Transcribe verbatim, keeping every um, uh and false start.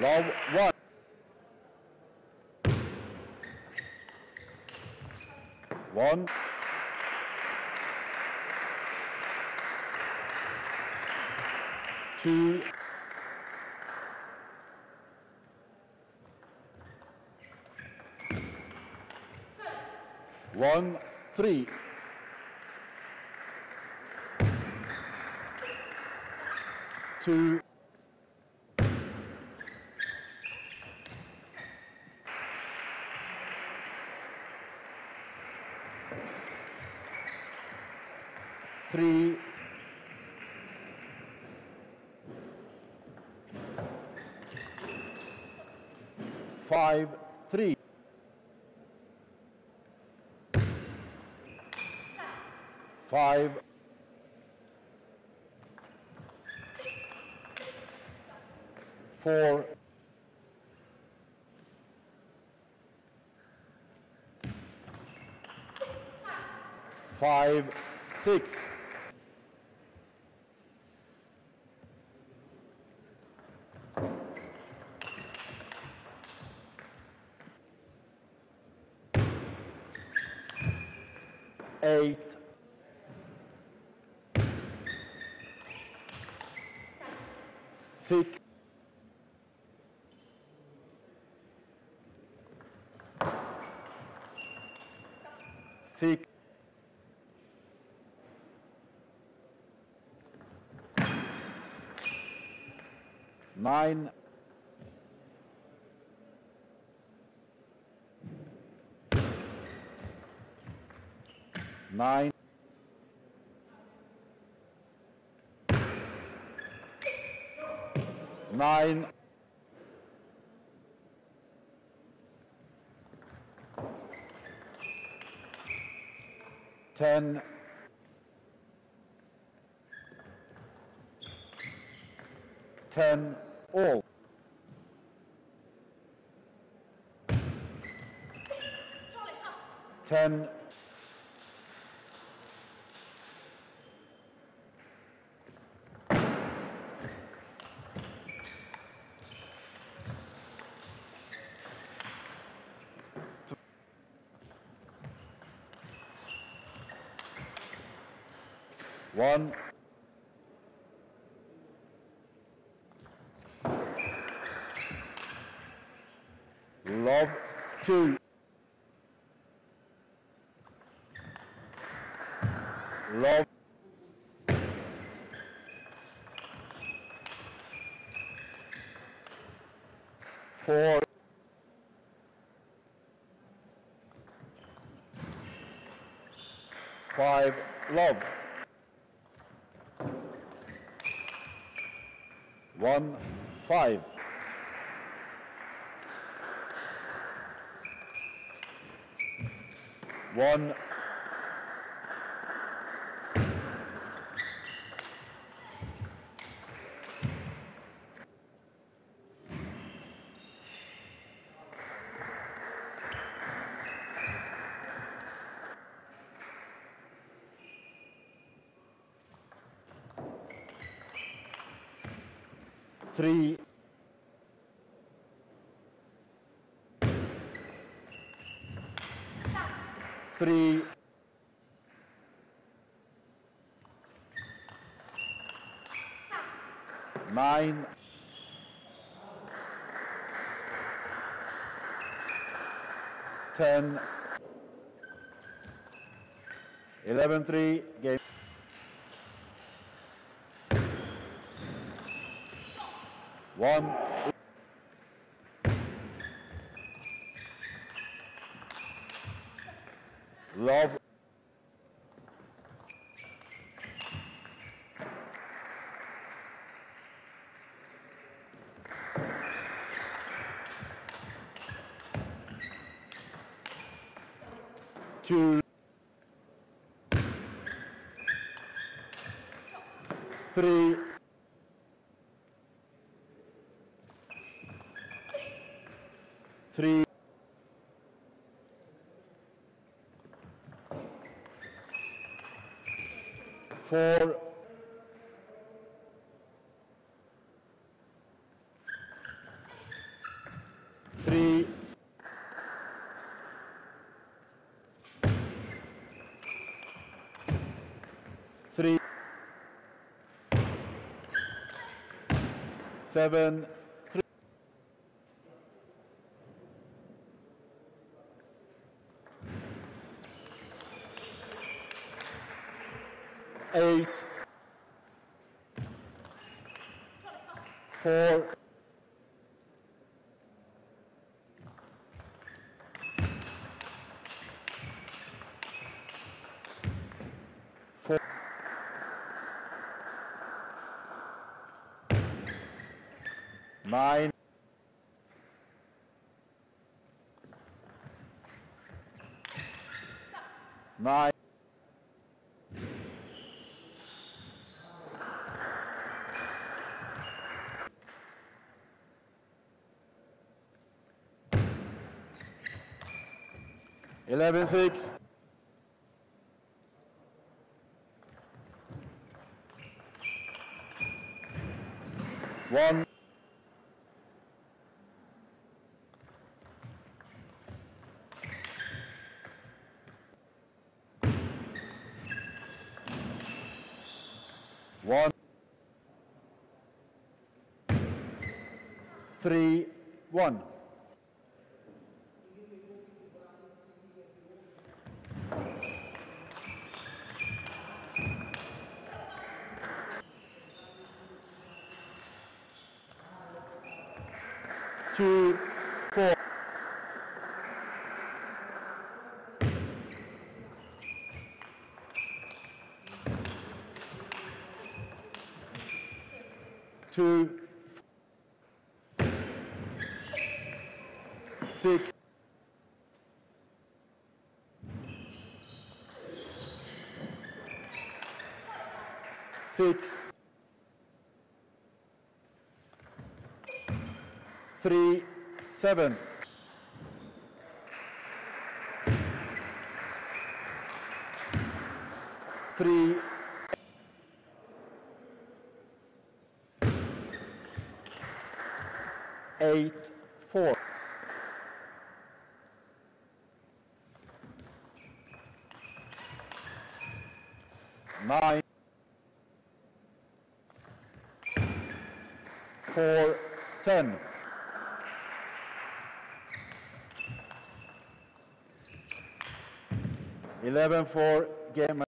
Law one. One. Two. One, three. Two. Three. Five, three. Five. Four. Five, six. Eight. Six. Six. Nine. Nine. Nine. Ten. Ten all. Ten. One, love, two, love, four, five, love. One, five. One. Three. Three. Nine. Ten. Eleven, three, game. One, love, two, three, Three, four, seven, three. Eight, four, four, nine, nine. Eleven six. One. One. Three. One. Two, four. Two, six. Six. Three, seven. Three. Eight, four. Nine. Four, ten. eleven four game.